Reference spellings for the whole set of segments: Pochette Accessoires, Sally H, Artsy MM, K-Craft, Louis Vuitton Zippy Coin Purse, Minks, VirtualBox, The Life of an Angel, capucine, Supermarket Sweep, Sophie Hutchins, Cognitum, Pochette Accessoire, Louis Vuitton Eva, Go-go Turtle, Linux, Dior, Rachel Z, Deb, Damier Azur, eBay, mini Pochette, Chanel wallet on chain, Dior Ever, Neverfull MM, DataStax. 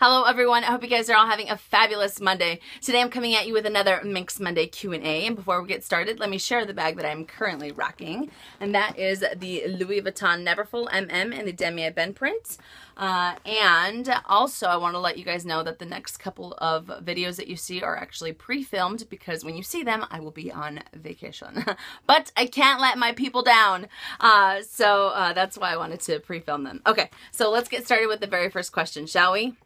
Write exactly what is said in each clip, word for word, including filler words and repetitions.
Hello everyone, I hope you guys are all having a fabulous Monday. Today I'm coming at you with another Minks Monday Q and A, and before we get started, let me share the bag that I'm currently rocking, and that is the Louis Vuitton Neverfull M M in the Damier Ben print. Uh, and also I want to let you guys know that the next couple of videos that you see are actually pre-filmed, because when you see them, I will be on vacation. But I can't let my people down, uh, so uh, that's why I wanted to pre-film them. Okay, so let's get started with the very first question, shall we?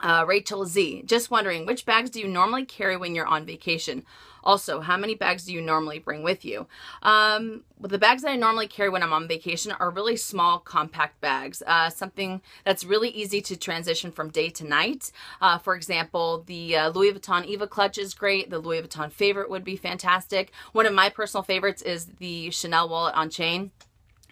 Uh, Rachel Z, just wondering, which bags do you normally carry when you're on vacation? Also, how many bags do you normally bring with you? Um, well, the bags that I normally carry when I'm on vacation are really small, compact bags. Uh, something that's really easy to transition from day to night. Uh, for example, the uh, Louis Vuitton Eva clutch is great. The Louis Vuitton favorite would be fantastic. One of my personal favorites is the Chanel wallet on chain.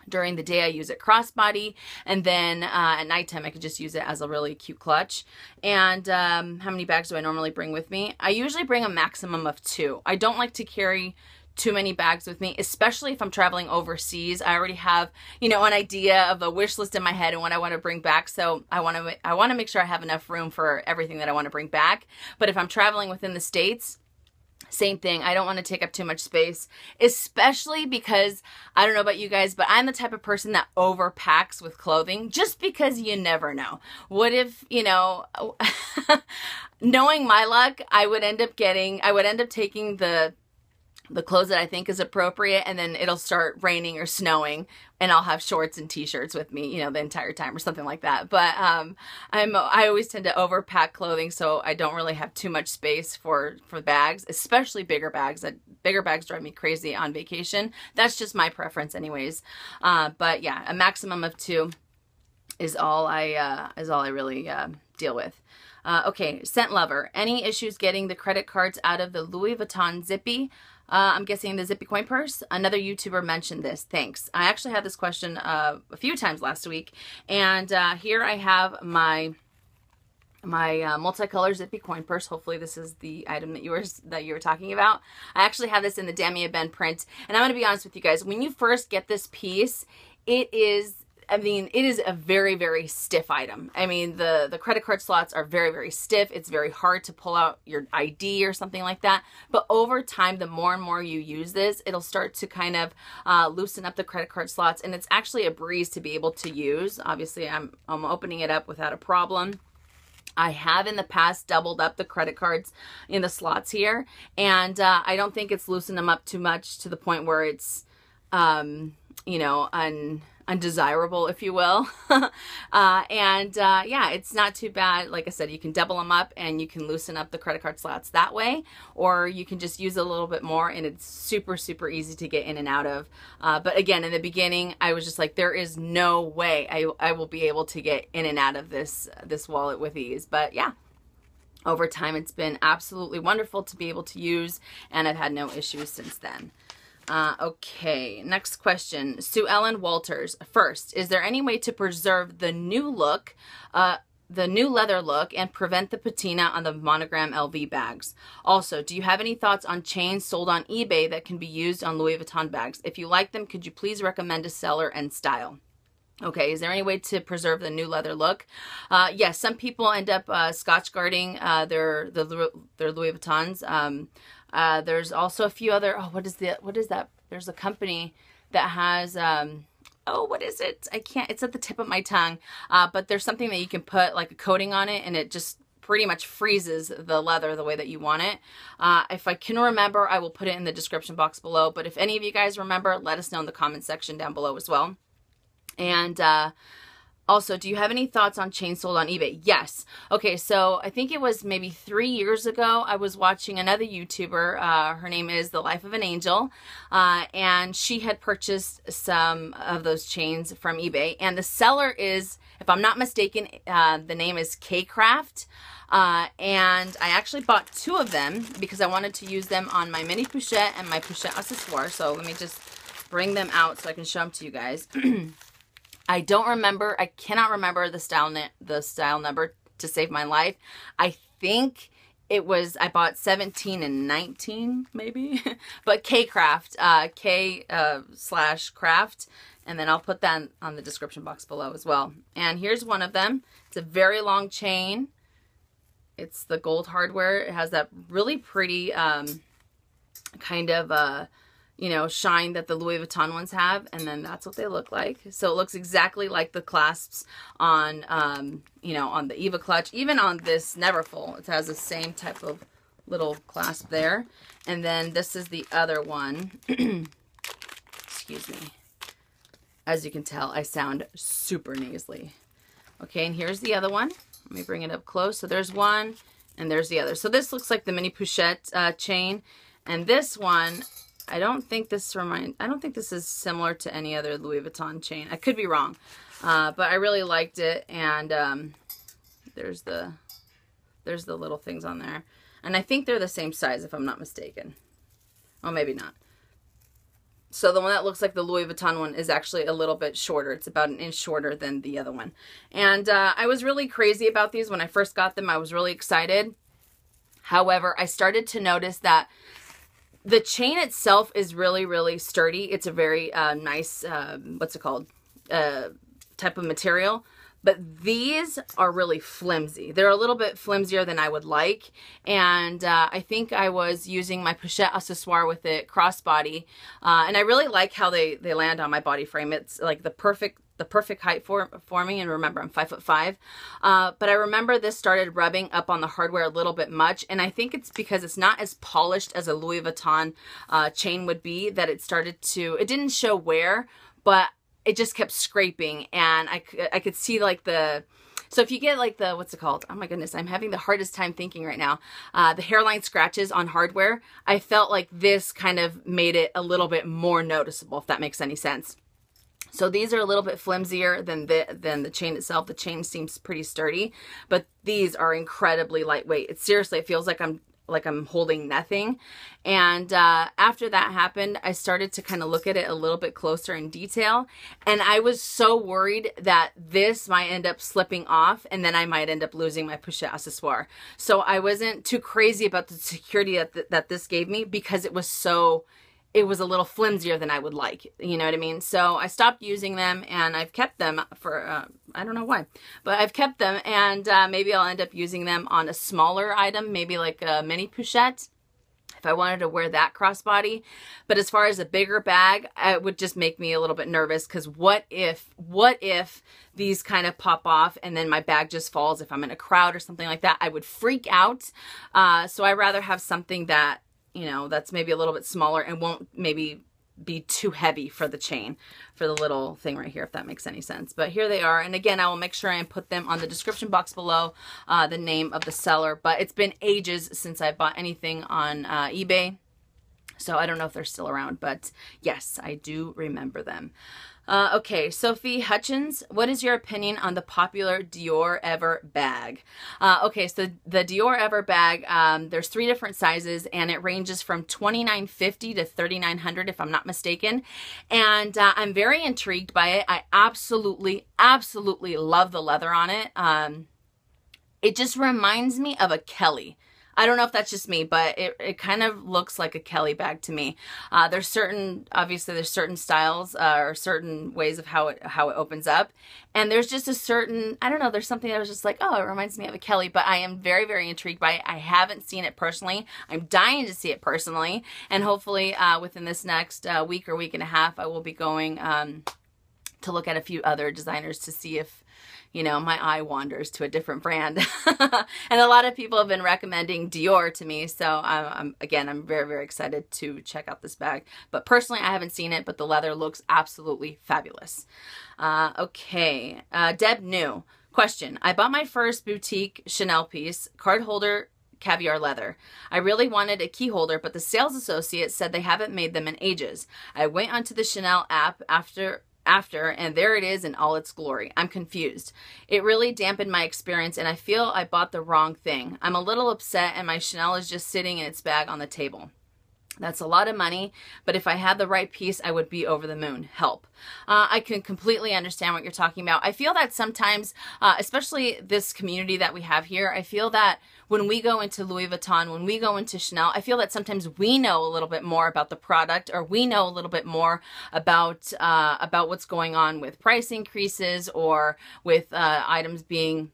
During the day, I use it crossbody, and then uh, at nighttime, I could just use it as a really cute clutch. And um, how many bags do I normally bring with me? I usually bring a maximum of two. I don't like to carry too many bags with me, especially if I'm traveling overseas. I already have, you know, an idea of a wish list in my head and what I want to bring back, so I want to I want to make sure I have enough room for everything that I want to bring back. But if I'm traveling within the States, same thing. I don't want to take up too much space, especially because, I don't know about you guys, but I'm the type of person that overpacks with clothing just because you never know. What if, you know, knowing my luck, I would end up getting, I would end up taking the the clothes that I think is appropriate, and then it'll start raining or snowing, and I'll have shorts and t-shirts with me, you know, the entire time or something like that. But um, I'm, I always tend to overpack clothing, so I don't really have too much space for, for bags, especially bigger bags. That, bigger bags drive me crazy on vacation. That's just my preference anyways. Uh, but yeah, a maximum of two is all I, uh, is all I really uh, deal with. Uh, okay, Scent Lover. Any issues getting the credit cards out of the Louis Vuitton Zippy? Uh, I'm guessing the Zippy Coin Purse. Another YouTuber mentioned this. Thanks. I actually had this question uh, a few times last week, and uh, here I have my my uh, multicolor Zippy Coin Purse. Hopefully, this is the item that you were that you were talking about. I actually have this in the Damier Ben print, and I'm going to be honest with you guys. When you first get this piece, it is. I mean, it is a very, very stiff item. I mean, the, the credit card slots are very, very stiff. It's very hard to pull out your I D or something like that. But over time, the more and more you use this, it'll start to kind of uh, loosen up the credit card slots. And it's actually a breeze to be able to use. Obviously, I'm, I'm opening it up without a problem. I have in the past doubled up the credit cards in the slots here. And uh, I don't think it's loosened them up too much to the point where it's, um, you know, un... undesirable, if you will. uh, and uh, yeah, it's not too bad. Like I said, you can double them up and you can loosen up the credit card slots that way, or you can just use a little bit more, and it's super, super easy to get in and out of. Uh, but again, in the beginning, I was just like, there is no way I, I will be able to get in and out of this, this wallet with ease. But yeah, over time, it's been absolutely wonderful to be able to use, and I've had no issues since then. Uh, okay, next question. Sue Ellen Walters. First, is there any way to preserve the new look, uh, the new leather look, and prevent the patina on the monogram L V bags? Also, do you have any thoughts on chains sold on eBay that can be used on Louis Vuitton bags? If you like them, could you please recommend a seller and style? Okay, is there any way to preserve the new leather look? Uh, yes, yeah, some people end up uh, Scotch guarding uh, their, their, their Louis Vuittons. Um, Uh, there's also a few other, oh, what is the, what is that? There's a company that has, um, oh, what is it? I can't, it's at the tip of my tongue. Uh, but there's something that you can put like a coating on it, and it just pretty much freezes the leather the way that you want it. Uh, if I can remember, I will put it in the description box below. But if any of you guys remember, let us know in the comment section down below as well. And, uh, also, do you have any thoughts on chains sold on eBay? Yes. Okay, so I think it was maybe three years ago, I was watching another YouTuber. Uh, her name is The Life of an Angel, uh, and she had purchased some of those chains from eBay. And the seller is, if I'm not mistaken, uh, the name is K-Craft. Uh, and I actually bought two of them because I wanted to use them on my mini Pochette and my Pochette Accessoires. So let me just bring them out so I can show them to you guys. I don't remember, I cannot remember the style, the style number to save my life. I think it was, I bought seventeen and nineteen maybe, but K-Craft, uh, K uh, slash craft. And then I'll put that on the description box below as well. And here's one of them. It's a very long chain. It's the gold hardware. It has that really pretty um, kind of, uh, you know, shine that the Louis Vuitton ones have. And then that's what they look like. So it looks exactly like the clasps on, um, you know, on the Eva clutch. Even on this Neverfull, it has the same type of little clasp there. And then this is the other one. Excuse me. As you can tell, I sound super nasally. Okay, and here's the other one. Let me bring it up close. So there's one, and there's the other. So this looks like the mini Pochette uh, chain, and this one, I don't think this remind. I don't think this is similar to any other Louis Vuitton chain. I could be wrong, uh, but I really liked it. And um, there's the there's the little things on there, and I think they're the same size if I'm not mistaken. Oh, maybe not. So the one that looks like the Louis Vuitton one is actually a little bit shorter. It's about an inch shorter than the other one. And uh, I was really crazy about these when I first got them. I was really excited. However, I started to notice that the chain itself is really, really sturdy. It's a very uh, nice, uh, what's it called, uh, type of material. But these are really flimsy. They're a little bit flimsier than I would like. And uh, I think I was using my Pochette Accessoire with it crossbody. Uh, and I really like how they, they land on my body frame. It's like the perfect the perfect height for, for me. And remember, I'm five foot five. Uh, but I remember this started rubbing up on the hardware a little bit much. And I think it's because it's not as polished as a Louis Vuitton uh, chain would be that it started to, it didn't show wear, but it just kept scraping, and I, I could see like the, so if you get like the, what's it called? Oh my goodness, I'm having the hardest time thinking right now. Uh, the hairline scratches on hardware. I felt like this kind of made it a little bit more noticeable, if that makes any sense. So these are a little bit flimsier than the, than the chain itself. The chain seems pretty sturdy, but these are incredibly lightweight. It seriously, it feels like I'm, like I'm holding nothing. And uh, after that happened, I started to kind of look at it a little bit closer in detail. And I was so worried that this might end up slipping off and then I might end up losing my Pochette Accessoire. So I wasn't too crazy about the security that, th that this gave me because it was so, it was a little flimsier than I would like. You know what I mean? So I stopped using them and I've kept them for, uh, I don't know why, but I've kept them and uh, maybe I'll end up using them on a smaller item, maybe like a mini Pochette, if I wanted to wear that crossbody. But as far as a bigger bag, it would just make me a little bit nervous because what if, what if these kind of pop off and then my bag just falls if I'm in a crowd or something like that? I would freak out. Uh, so I rather have something that, you know, that's maybe a little bit smaller and won't maybe be too heavy for the chain, for the little thing right here, if that makes any sense. But here they are. And again, I will make sure I put them on the description box below, uh, the name of the seller. But it's been ages since I bought anything on uh, eBay. So I don't know if they're still around, but yes, I do remember them. Uh, okay, Sophie Hutchins, what is your opinion on the popular Dior Ever bag? Uh, okay, so the Dior Ever bag, um, there's three different sizes, and it ranges from twenty-nine fifty to thirty-nine hundred, if I'm not mistaken. And uh, I'm very intrigued by it. I absolutely, absolutely love the leather on it. Um, it just reminds me of a Kelly. I don't know if that's just me, but it, it kind of looks like a Kelly bag to me. Uh, there's certain, obviously there's certain styles uh, or certain ways of how it, how it opens up. And there's just a certain, I don't know, there's something that was just like, oh, it reminds me of a Kelly, but I am very, very intrigued by it. I haven't seen it personally. I'm dying to see it personally. And hopefully uh, within this next uh, week or week and a half, I will be going um, to look at a few other designers to see if, you know, my eye wanders to a different brand. And a lot of people have been recommending Dior to me. So I'm, I'm, again, I'm very, very excited to check out this bag. But personally, I haven't seen it, but the leather looks absolutely fabulous. Uh, okay. Uh, Deb New. Question. I bought my first boutique Chanel piece, card holder, caviar leather. I really wanted a key holder, but the sales associate said they haven't made them in ages. I went onto the Chanel app after... after and there it is in all its glory. I'm confused. It really dampened my experience and I feel I bought the wrong thing. I'm a little upset and my Chanel is just sitting in its bag on the table. That's a lot of money, but if I had the right piece, I would be over the moon. Help. Uh, I can completely understand what you're talking about. I feel that sometimes, uh, especially this community that we have here, I feel that when we go into Louis Vuitton, when we go into Chanel, I feel that sometimes we know a little bit more about the product, or we know a little bit more about, uh, about what's going on with price increases or with uh, items being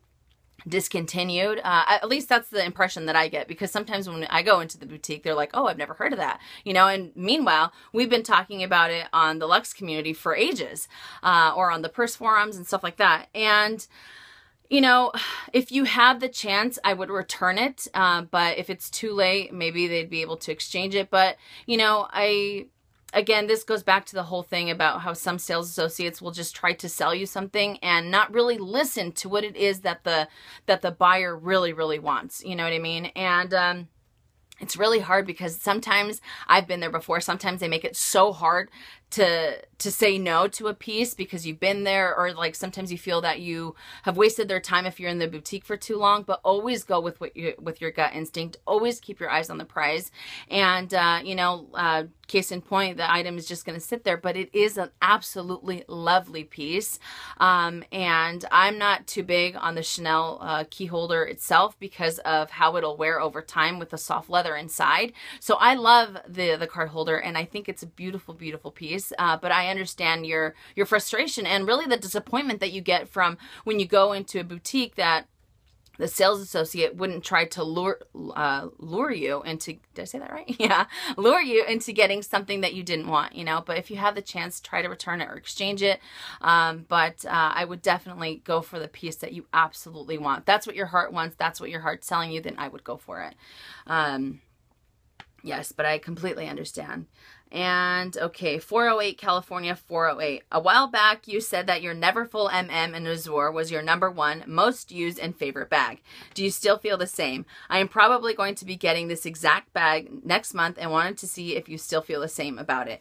discontinued. Uh, at least that's the impression that I get, because sometimes when I go into the boutique, they're like, oh, I've never heard of that, you know, and meanwhile, we've been talking about it on the Luxe community for ages, uh, or on the purse forums and stuff like that. And you know, if you had the chance, I would return it. Uh, but if it's too late, maybe they'd be able to exchange it. But you know, I, again, this goes back to the whole thing about how some sales associates will just try to sell you something and not really listen to what it is that the that the buyer really, really wants. You know what I mean? And um, it's really hard, because sometimes, I've been there before, sometimes they make it so hard to to say no to a piece because you've been there, or like sometimes you feel that you have wasted their time if you're in the boutique for too long. But always go with what you, with your gut instinct. Always keep your eyes on the prize. And uh, you know, uh, case in point, the item is just going to sit there, but it is an absolutely lovely piece. Um, and I'm not too big on the Chanel uh, key holder itself because of how it'll wear over time with the soft leather inside. So I love the the card holder, and I think it's a beautiful, beautiful piece. Uh, but I understand your your frustration and really the disappointment that you get from when you go into a boutique that the sales associate wouldn't try to lure uh, lure you into, did I say that right? Yeah, lure you into getting something that you didn't want, you know. But if you have the chance, try to return it or exchange it. Um, but uh, I would definitely go for the piece that you absolutely want. That's what your heart wants. That's what your heart's telling you. Then I would go for it. Um, yes, but I completely understand. And okay, four oh eight California four oh eight. A while back, you said that your Neverfull M M in Azur was your number one most used and favorite bag. Do you still feel the same? I am probably going to be getting this exact bag next month and wanted to see if you still feel the same about it.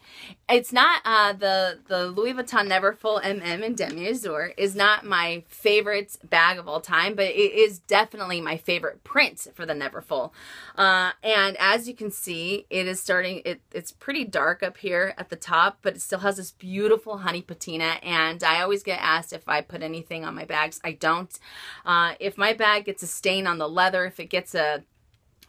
It's not uh, the the Louis Vuitton Neverfull M M in Damier Azur is not my favorite bag of all time, but it is definitely my favorite print for the Neverfull. Uh, and as you can see, it is starting. It it's pretty dark. dark up here at the top, but it still has this beautiful honey patina. And I always get asked if I put anything on my bags. I don't. Uh, if my bag gets a stain on the leather, if it gets a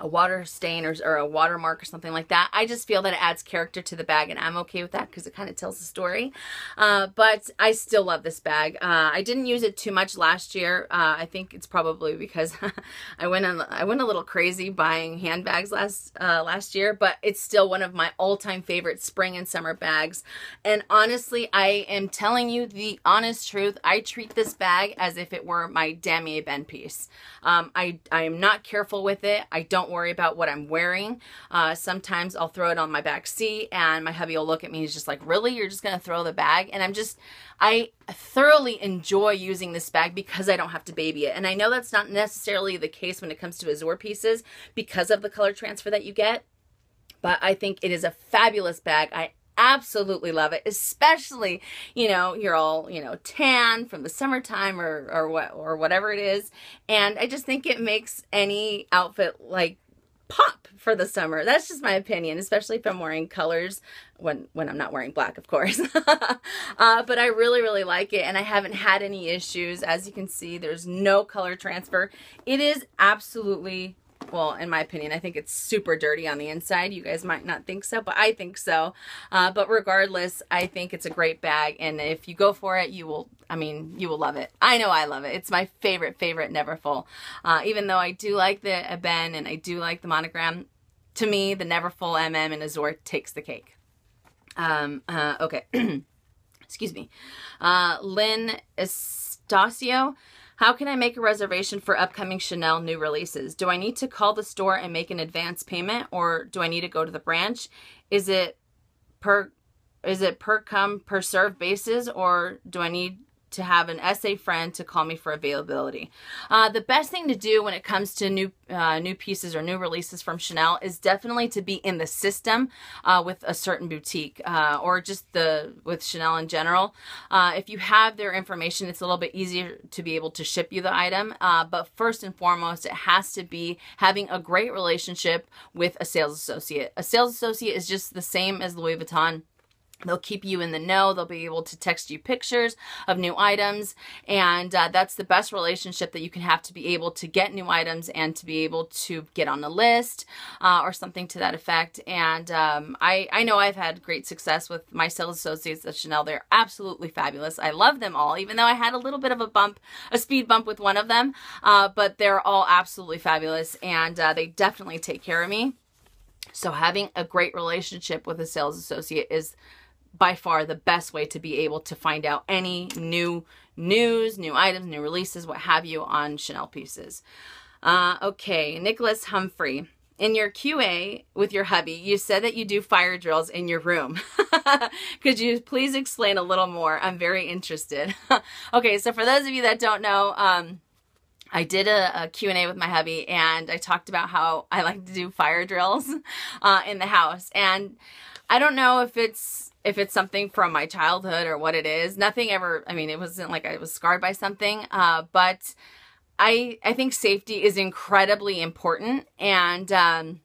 a water stain or, or a watermark or something like that, I just feel that it adds character to the bag, and I'm okay with that because it kind of tells the story. Uh, but I still love this bag. Uh, I didn't use it too much last year. Uh, I think it's probably because I went on, I went a little crazy buying handbags last uh, last year, but it's still one of my all-time favorite spring and summer bags. And honestly, I am telling you the honest truth. I treat this bag as if it were my Damier Ben piece. Um, I, I am not careful with it. I don't worry about what I'm wearing. Uh, sometimes I'll throw it on my back seat and my hubby will look at me. He's just like, really? You're just going to throw the bag? And I'm just, I thoroughly enjoy using this bag because I don't have to baby it. And I know that's not necessarily the case when it comes to Azur pieces because of the color transfer that you get, but I think it is a fabulous bag. I absolutely love it, especially, you know, you're all, you know, tan from the summertime or, or what, or whatever it is. And I just think it makes any outfit like pop for the summer. That's just my opinion, especially if I'm wearing colors when, when I'm not wearing black, of course. uh, but I really, really like it. And I haven't had any issues. As you can see, there's no color transfer. It is absolutely, well, in my opinion, I think it's super dirty on the inside. You guys might not think so, but I think so. Uh, but regardless, I think it's a great bag. And if you go for it, you will, I mean, you will love it. I know I love it. It's my favorite, favorite Neverfull. Uh, even though I do like the Eben and I do like the monogram, to me, the Neverfull M M in Azur takes the cake. Um, uh, okay. Excuse me. Uh, Lynn Estacio. How can I make a reservation for upcoming Chanel new releases? Do I need to call the store and make an advance payment, or do I need to go to the branch? Is it per, is it per come per serve basis, or do I need to have an S A friend to call me for availability. Uh, the best thing to do when it comes to new uh, new pieces or new releases from Chanel is definitely to be in the system uh, with a certain boutique uh, or just the with Chanel in general. Uh, if you have their information, it's a little bit easier to be able to ship you the item. Uh, but first and foremost, it has to be having a great relationship with a sales associate. A sales associate is just the same as Louis Vuitton. They'll keep you in the know. They'll be able to text you pictures of new items. And uh, that's the best relationship that you can have to be able to get new items and to be able to get on the list uh, or something to that effect. And um, I, I know I've had great success with my sales associates at Chanel. They're absolutely fabulous. I love them all, even though I had a little bit of a bump, a speed bump with one of them. Uh, but they're all absolutely fabulous. And uh, they definitely take care of me. So having a great relationship with a sales associate is by far the best way to be able to find out any new news, new items, new releases, what have you on Chanel pieces. Uh, okay, Nicholas Humphrey. In your Q A with your hubby, you said that you do fire drills in your room. Could you please explain a little more? I'm very interested. Okay, so for those of you that don't know, um, I did a, a Q and A with my hubby, and I talked about how I like to do fire drills uh, in the house. And I don't know if it's if it's something from my childhood or what it is. Nothing ever, I mean, it wasn't like I was scarred by something, uh, but I, I think safety is incredibly important. And um,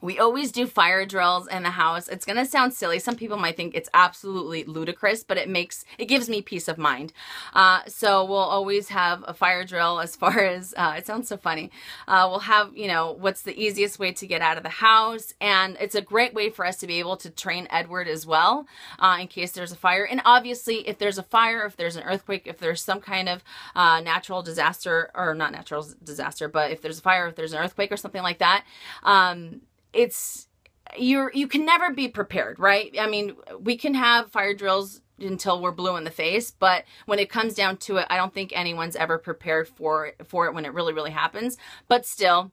we always do fire drills in the house. It's going to sound silly. Some people might think it's absolutely ludicrous, but it makes, it gives me peace of mind. Uh, so we'll always have a fire drill as far as, uh, it sounds so funny. Uh, we'll have, you know, what's the easiest way to get out of the house. And it's a great way for us to be able to train Edward as well, uh, in case there's a fire. And obviously if there's a fire, if there's an earthquake, if there's some kind of, uh, natural disaster or not natural disaster, but if there's a fire, if there's an earthquake or something like that, um, it's, you're, you can never be prepared, right? I mean, we can have fire drills until we're blue in the face, but when it comes down to it, I don't think anyone's ever prepared for, for it when it really, really happens. But still,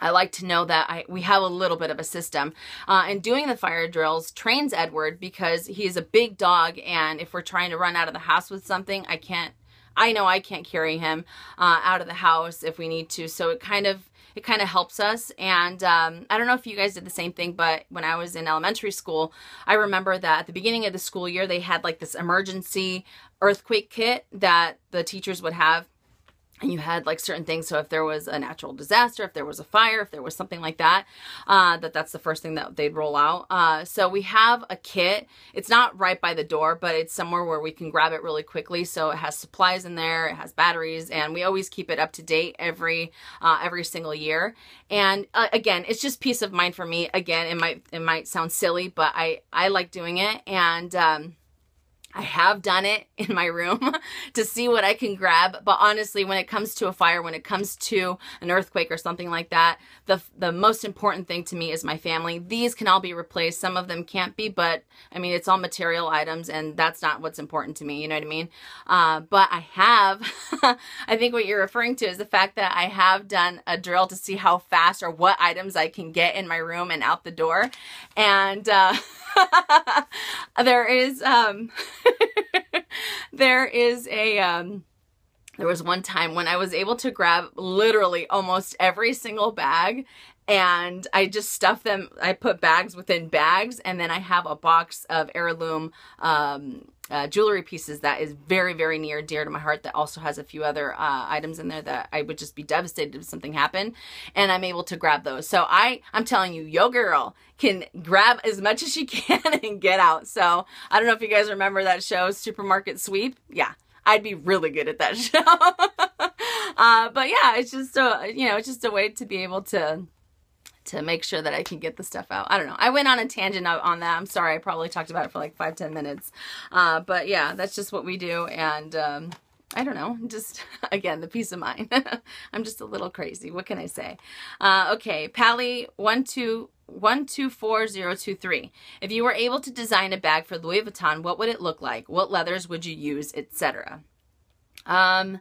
I like to know that I, we have a little bit of a system. Uh, and doing the fire drills trains Edward because he is a big dog. And if we're trying to run out of the house with something, I can't, I know I can't carry him uh, out of the house if we need to. So it kind of, It kind of helps us. And um, I don't know if you guys did the same thing, but when I was in elementary school, I remember that at the beginning of the school year, they had like this emergency earthquake kit that the teachers would have. And you had like certain things. So if there was a natural disaster, if there was a fire, if there was something like that, uh, that that's the first thing that they'd roll out. Uh, so we have a kit. It's not right by the door, but it's somewhere where we can grab it really quickly. So it has supplies in there. It has batteries, and we always keep it up to date every, uh, every single year. And uh, again, it's just peace of mind for me. Again, it might, it might sound silly, but I, I like doing it. And, um, I have done it in my room to see what I can grab. But honestly, when it comes to a fire, when it comes to an earthquake or something like that, the the most important thing to me is my family. These can all be replaced. Some of them can't be, but I mean, it's all material items, and that's not what's important to me. You know what I mean? Uh, but I have, I think what you're referring to is the fact that I have done a drill to see how fast or what items I can get in my room and out the door. And, uh, there is, um, there is a, um, there was one time when I was able to grab literally almost every single bag, and I just stuffed them. I put bags within bags, and then I have a box of heirloom, um, Uh, jewelry pieces that is very, very near and dear to my heart that also has a few other uh, items in there that I would just be devastated if something happened, and I'm able to grab those. So I, I'm telling you, yo girl can grab as much as she can and get out. So I don't know if you guys remember that show, Supermarket Sweep. Yeah, I'd be really good at that show. uh, but yeah, it's just a, you know, it's just a way to be able to to make sure that I can get the stuff out. I don't know. I went on a tangent on that. I'm sorry. I probably talked about it for like five, ten minutes. Uh, but yeah, that's just what we do. And um, I don't know, just again, the peace of mind. I'm just a little crazy. What can I say? Uh, okay. Pally one, two, one, two, four, zero, two, three. If you were able to design a bag for Louis Vuitton, what would it look like? What leathers would you use? Et cetera. Um,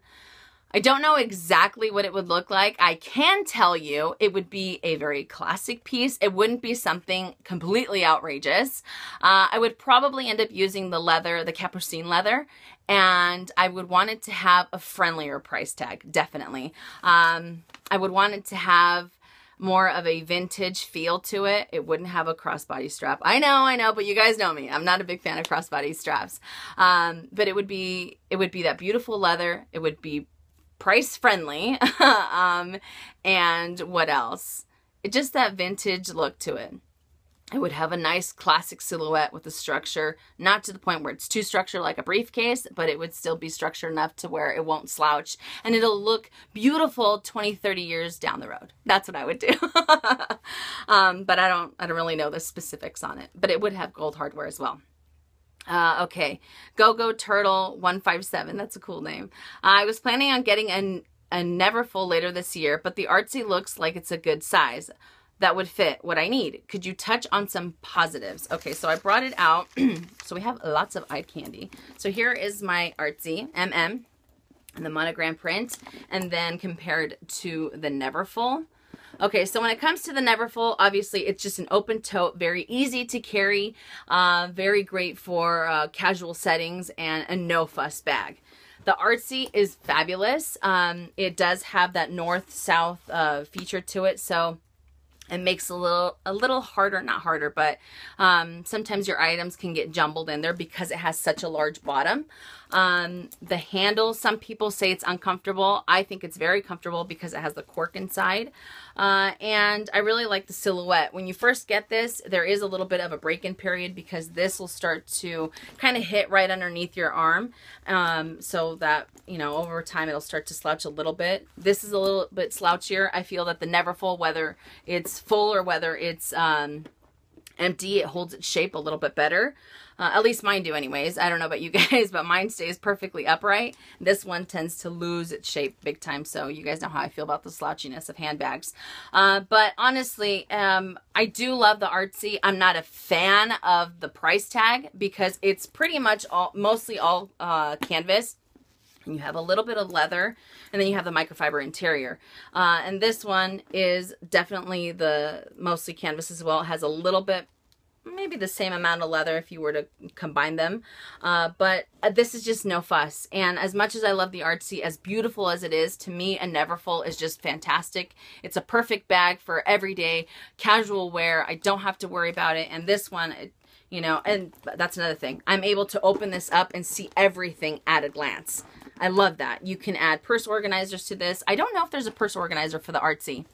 I don't know exactly what it would look like. I can tell you it would be a very classic piece. It wouldn't be something completely outrageous. Uh, I would probably end up using the leather, the capucine leather, and I would want it to have a friendlier price tag, definitely. Um, I would want it to have more of a vintage feel to it. It wouldn't have a crossbody strap. I know, I know, but you guys know me. I'm not a big fan of crossbody straps. Um, but it would be, it would be that beautiful leather. It would be price friendly. um, and what else? It just that vintage look to it. It would have a nice classic silhouette with a structure, not to the point where it's too structured like a briefcase, but it would still be structured enough to where it won't slouch, and it'll look beautiful twenty, thirty years down the road. That's what I would do. um, but I don't, I don't really know the specifics on it, but it would have gold hardware as well. Uh, okay. Go-go Turtle one five seven. That's a cool name. I was planning on getting a, a Neverfull later this year, but the Artsy looks like it's a good size that would fit what I need. Could you touch on some positives? Okay, so I brought it out. So we have lots of eye candy. So here is my Artsy M M and the monogram print, and then compared to the Neverfull. Okay, so when it comes to the Neverfull, obviously it's just an open tote, very easy to carry, uh, very great for uh, casual settings, and a no-fuss bag. The Artsy is fabulous. Um, it does have that north-south uh, feature to it, so it makes a little, a little harder, not harder, but um, sometimes your items can get jumbled in there because it has such a large bottom. Um, the handle, some people say it's uncomfortable. I think it's very comfortable because it has the cork inside. Uh, and I really like the silhouette. When you first get this, there is a little bit of a break-in period because this will start to kind of hit right underneath your arm. Um, so that, you know, over time it'll start to slouch a little bit. This is a little bit slouchier. I feel that the Neverfull, whether it's full or whether it's um empty, it holds its shape a little bit better, uh, at least mine do anyways. I don't know about you guys, but mine stays perfectly upright. This one tends to lose its shape big time, so you guys know how I feel about the slouchiness of handbags. Uh, but honestly, um, I do love the Artsy. I'm not a fan of the price tag because it's pretty much all mostly all uh, canvas. And you have a little bit of leather, and then you have the microfiber interior. Uh, and this one is definitely the mostly canvas as well. It has a little bit, maybe the same amount of leather if you were to combine them. Uh, but this is just no fuss. And as much as I love the Artsy, as beautiful as it is, to me, a Neverfull is just fantastic. It's a perfect bag for everyday casual wear. I don't have to worry about it. And this one, it, you know, and that's another thing. I'm able to open this up and see everything at a glance. I love that. You can add purse organizers to this. I don't know if there's a purse organizer for the Artsy,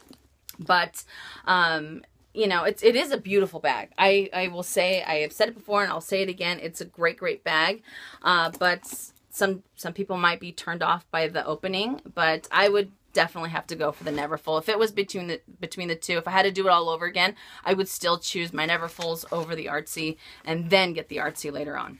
but, um, you know, it's, it is a beautiful bag. I, I will say, I have said it before and I'll say it again. It's a great, great bag. Uh, but some, some people might be turned off by the opening, but I would definitely have to go for the Neverfull. If it was between the, between the two, if I had to do it all over again, I would still choose my Neverfulls over the Artsy and then get the Artsy later on.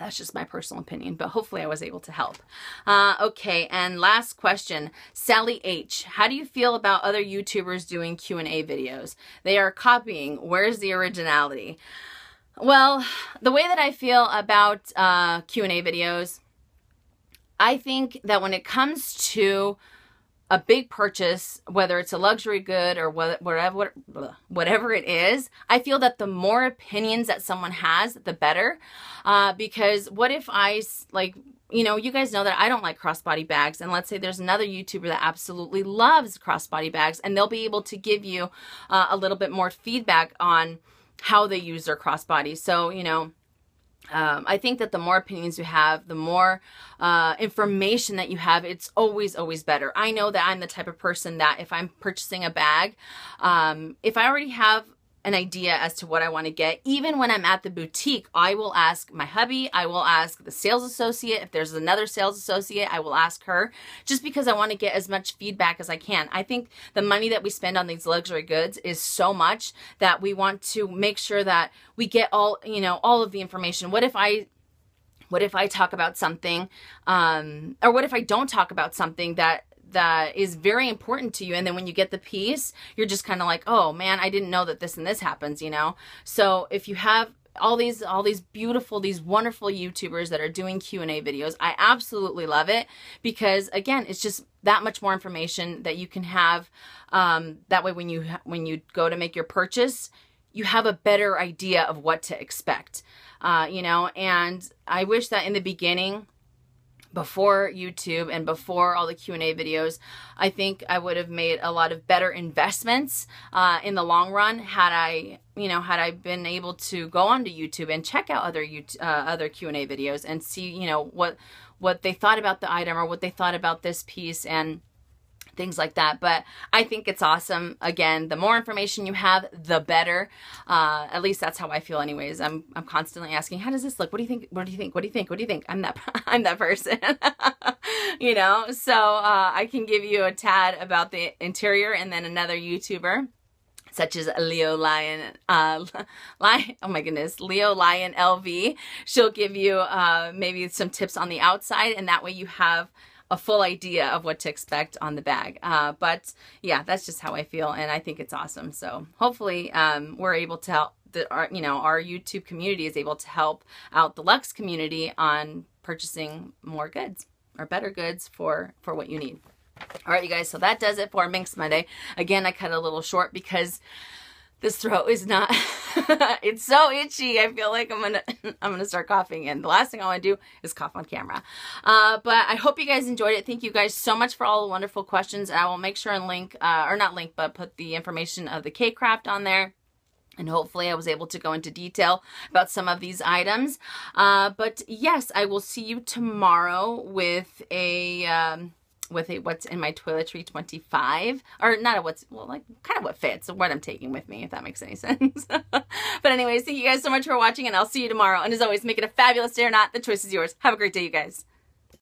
That's just my personal opinion, but hopefully I was able to help. Uh, okay, and last question. Sally H, how do you feel about other YouTubers doing Q and A videos? They are copying. Where's the originality? Well, the way that I feel about uh, Q and A videos, I think that when it comes to a big purchase, whether it's a luxury good or whatever, whatever it is, I feel that the more opinions that someone has, the better. Uh, because what if I, like, you know, you guys know that I don't like crossbody bags. And let's say there's another YouTuber that absolutely loves crossbody bags, and they'll be able to give you uh, a little bit more feedback on how they use their crossbody. So, you know, Um, I think that the more opinions you have, the more uh, information that you have, it's always, always better. I know that I'm the type of person that if I'm purchasing a bag, um, if I already have an idea as to what I want to get, even when I'm at the boutique, I will ask my hubby, I will ask the sales associate. If there's another sales associate, I will ask her, just because I want to get as much feedback as I can. I think the money that we spend on these luxury goods is so much that we want to make sure that we get all, you know, all of the information. What if I what if I talk about something, um, or what if I don't talk about something that that is very important to you, and then when you get the piece, you're just kind of like, oh man, I didn't know that this and this happens, you know? So if you have all these all these beautiful, these wonderful YouTubers that are doing Q and A videos. I absolutely love it because, again, it's just that much more information that you can have. Um, that way, when you when you go to make your purchase, you have a better idea of what to expect, uh, you know. And I wish that in the beginning, before YouTube and before all the Q and A videos, I think I would have made a lot of better investments uh, in the long run had I, you know, had I been able to go onto YouTube and check out other YouTube, uh, other Q and A videos and see, you know, what what they thought about the item or what they thought about this piece and things like that. But I think it's awesome. Again, the more information you have, the better. Uh, at least that's how I feel anyways. I'm, I'm constantly asking, how does this look? What do you think? What do you think? What do you think? What do you think? I'm that, I'm that person, you know? So, uh, I can give you a tad about the interior and then another YouTuber such as Leo Lion, uh, Lion, oh my goodness, Leo Lion L V. She'll give you, uh, maybe some tips on the outside, and that way you have a full idea of what to expect on the bag. Uh, but yeah, that's just how I feel. And I think it's awesome. So hopefully um, we're able to help the, our, you know, our YouTube community is able to help out the Luxe community on purchasing more goods or better goods for, for what you need. All right, you guys. So that does it for Minks Monday. Again, I cut a little short because this throat is not, it's so itchy. I feel like I'm gonna, I'm gonna start coughing, and the last thing I wanna do is cough on camera. Uh, but I hope you guys enjoyed it. Thank you guys so much for all the wonderful questions. And I will make sure and link, uh, or not link, but put the information of the K-Craft on there. And hopefully I was able to go into detail about some of these items. Uh, but yes, I will see you tomorrow with a, um, with a what's in my toiletry twenty-five, or not a what's, well, like kind of what fits, what I'm taking with me, if that makes any sense. But anyways, thank you guys so much for watching, and I'll see you tomorrow. And as always, make it a fabulous day or not, the choice is yours. Have a great day, you guys.